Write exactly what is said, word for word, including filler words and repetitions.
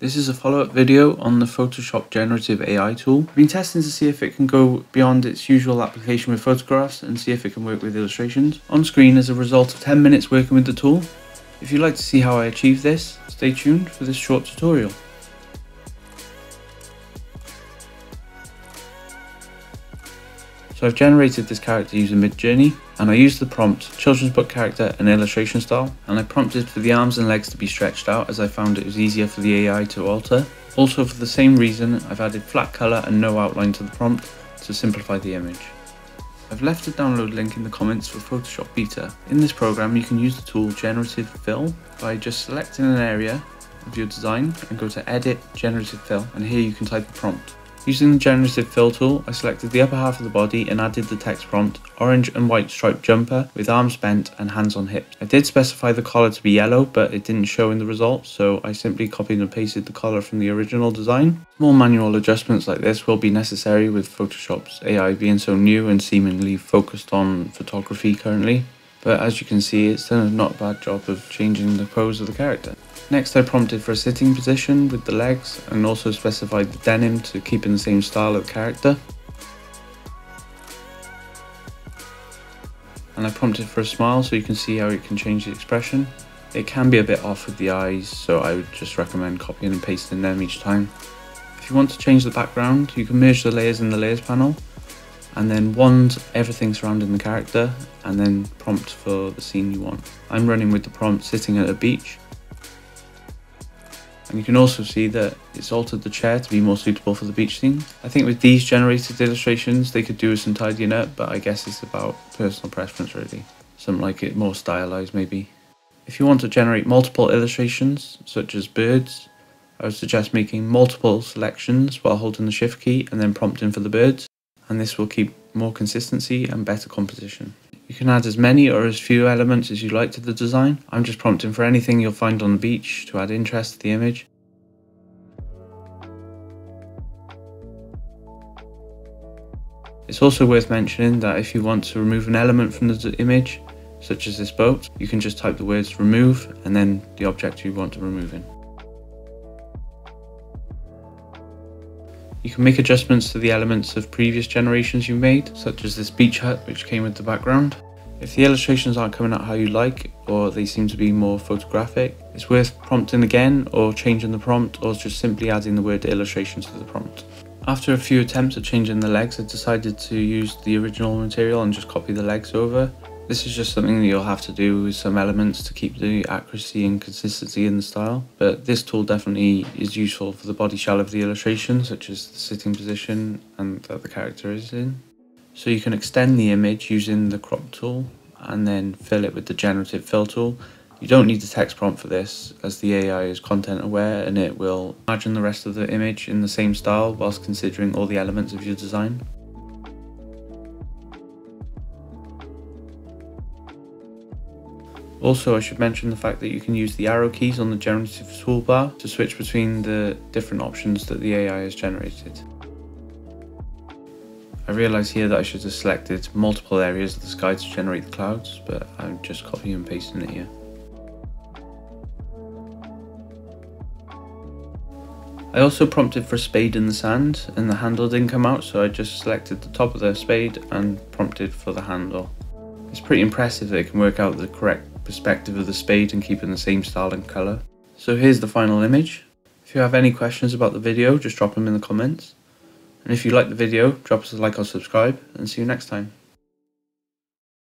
This is a follow-up video on the Photoshop generative A I tool. I've been testing to see if it can go beyond its usual application with photographs and see if it can work with illustrations. On screen is a result of ten minutes working with the tool. If you'd like to see how I achieve this, stay tuned for this short tutorial. So I've generated this character using Midjourney, and I used the prompt children's book character and illustration style, and I prompted for the arms and legs to be stretched out as I found it was easier for the A I to alter. Also, for the same reason, I've added flat colour and no outline to the prompt to simplify the image. I've left a download link in the comments for Photoshop Beta. In this program you can use the tool Generative Fill by just selecting an area of your design and go to Edit, Generative Fill, and here you can type a prompt. Using the generative fill tool, I selected the upper half of the body and added the text prompt, orange and white striped jumper with arms bent and hands on hips. I did specify the collar to be yellow, but it didn't show in the results, so I simply copied and pasted the collar from the original design. Small manual adjustments like this will be necessary with Photoshop's A I being so new and seemingly focused on photography currently. But as you can see, it's done not a bad job of changing the pose of the character. Next, I prompted for a sitting position with the legs and also specified the denim to keep in the same style of the character. And I prompted for a smile so you can see how it can change the expression. It can be a bit off with the eyes, so I would just recommend copying and pasting them each time. If you want to change the background, you can merge the layers in the layers panel and then wand everything surrounding the character and then prompt for the scene you want. I'm running with the prompt sitting at a beach. And you can also see that it's altered the chair to be more suitable for the beach scene. I think with these generated illustrations they could do with some tidying up, but I guess it's about personal preference really. Something like it more stylized maybe. If you want to generate multiple illustrations, such as birds, I would suggest making multiple selections while holding the shift key and then prompting for the birds. And this will keep more consistency and better composition. You can add as many or as few elements as you like to the design. I'm just prompting for anything you'll find on the beach to add interest to the image. It's also worth mentioning that if you want to remove an element from the image, such as this boat, you can just type the words remove and then the object you want to remove in. You can make adjustments to the elements of previous generations you made, such as this beach hut which came with the background. If the illustrations aren't coming out how you like, or they seem to be more photographic, it's worth prompting again, or changing the prompt, or just simply adding the word illustration to the prompt. After a few attempts at changing the legs, I decided to use the original material and just copy the legs over. This is just something that you'll have to do with some elements to keep the accuracy and consistency in the style, but this tool definitely is useful for the body shell of the illustration, such as the sitting position and that the character is in. So you can extend the image using the crop tool and then fill it with the generative fill tool. You don't need a text prompt for this, as the A I is content aware and it will imagine the rest of the image in the same style whilst considering all the elements of your design. Also, I should mention the fact that you can use the arrow keys on the generative toolbar to switch between the different options that the A I has generated. I realise here that I should have selected multiple areas of the sky to generate the clouds, but I'm just copying and pasting it here. I also prompted for a spade in the sand, and the handle didn't come out, so I just selected the top of the spade and prompted for the handle. It's pretty impressive that it can work out the correct perspective of the spade and keeping the same style and colour. So here's the final image. If you have any questions about the video, just drop them in the comments. And if you like the video, drop us a like or subscribe, and see you next time.